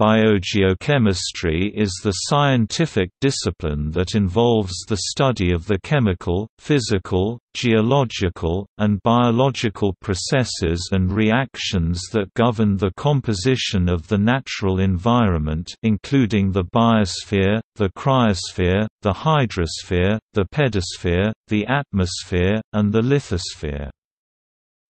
Biogeochemistry is the scientific discipline that involves the study of the chemical, physical, geological, and biological processes and reactions that govern the composition of the natural environment, including the biosphere, the cryosphere, the hydrosphere, the pedosphere, the atmosphere, and the lithosphere.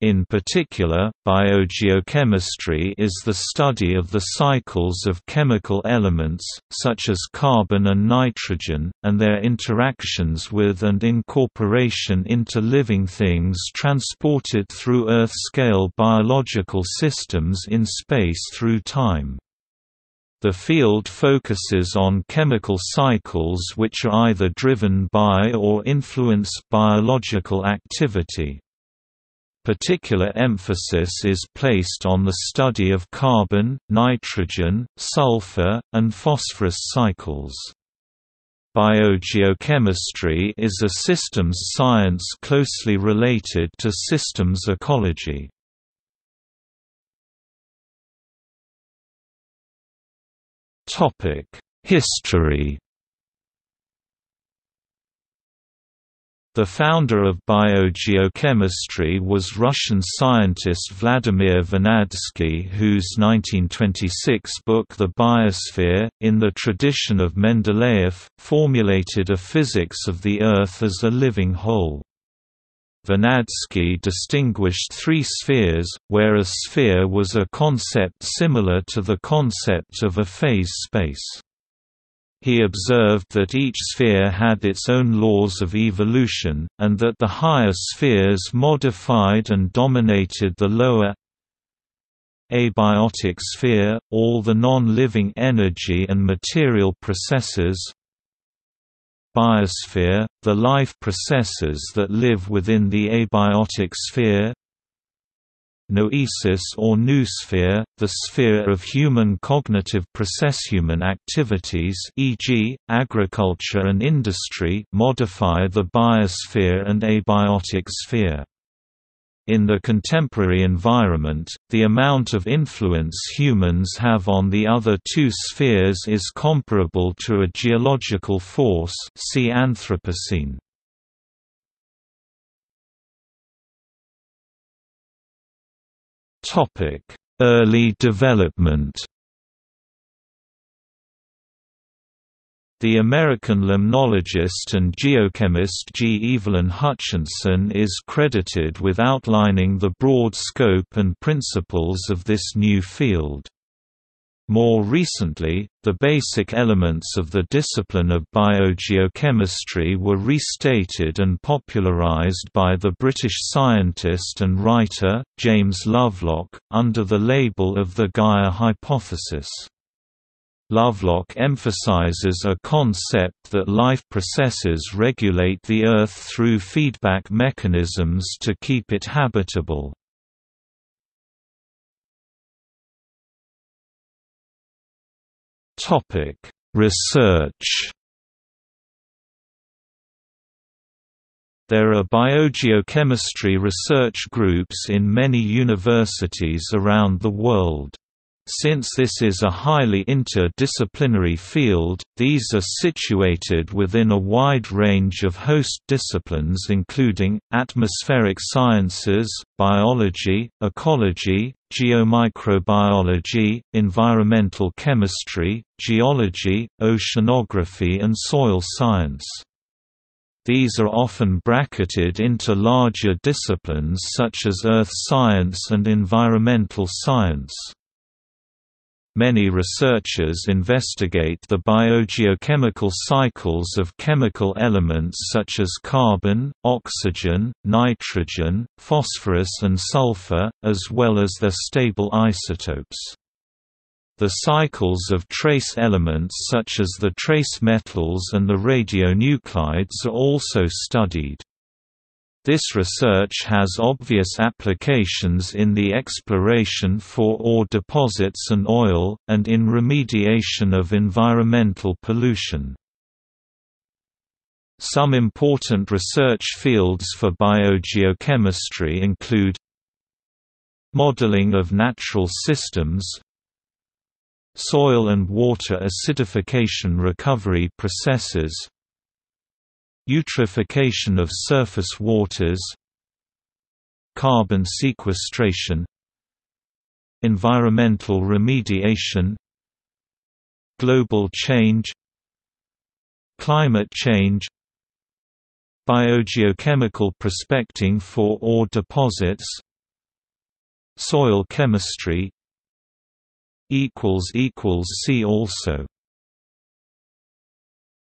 In particular, biogeochemistry is the study of the cycles of chemical elements, such as carbon and nitrogen, and their interactions with and incorporation into living things transported through Earth-scale biological systems in space through time. The field focuses on chemical cycles which are either driven by or influence biological activity. Particular emphasis is placed on the study of carbon, nitrogen, sulfur, and phosphorus cycles. Biogeochemistry is a systems science closely related to systems ecology. History. The founder of biogeochemistry was Russian scientist Vladimir Vernadsky, whose 1926 book The Biosphere, in the tradition of Mendeleev, formulated a physics of the Earth as a living whole. Vernadsky distinguished three spheres, where a sphere was a concept similar to the concept of a phase space. He observed that each sphere had its own laws of evolution, and that the higher spheres modified and dominated the lower. Abiotic sphere – all the non-living energy and material processes. Biosphere – the life processes that live within the abiotic sphere. Noesis or new sphere, the sphere of human cognitive processhuman activities, e.g., agriculture and industry, modify the biosphere and abiotic sphere. In the contemporary environment, the amount of influence humans have on the other two spheres is comparable to a geological force. See Anthropocene. Early development. The American limnologist and geochemist G. Evelyn Hutchinson is credited with outlining the broad scope and principles of this new field. More recently, the basic elements of the discipline of biogeochemistry were restated and popularized by the British scientist and writer, James Lovelock, under the label of the Gaia hypothesis. Lovelock emphasizes a concept that life processes regulate the Earth through feedback mechanisms to keep it habitable. Research. There are biogeochemistry research groups in many universities around the world. Since this is a highly interdisciplinary field, these are situated within a wide range of host disciplines including, atmospheric sciences, biology, ecology, geomicrobiology, environmental chemistry, geology, oceanography and soil science. These are often bracketed into larger disciplines such as earth science and environmental science. Many researchers investigate the biogeochemical cycles of chemical elements such as carbon, oxygen, nitrogen, phosphorus and sulfur, as well as their stable isotopes. The cycles of trace elements such as the trace metals and the radionuclides are also studied. This research has obvious applications in the exploration for ore deposits and oil, and in remediation of environmental pollution. Some important research fields for biogeochemistry include modeling of natural systems, soil and water acidification recovery processes, eutrophication of surface waters, carbon sequestration, environmental remediation, global change, climate change, biogeochemical prospecting for ore deposits, soil chemistry. See also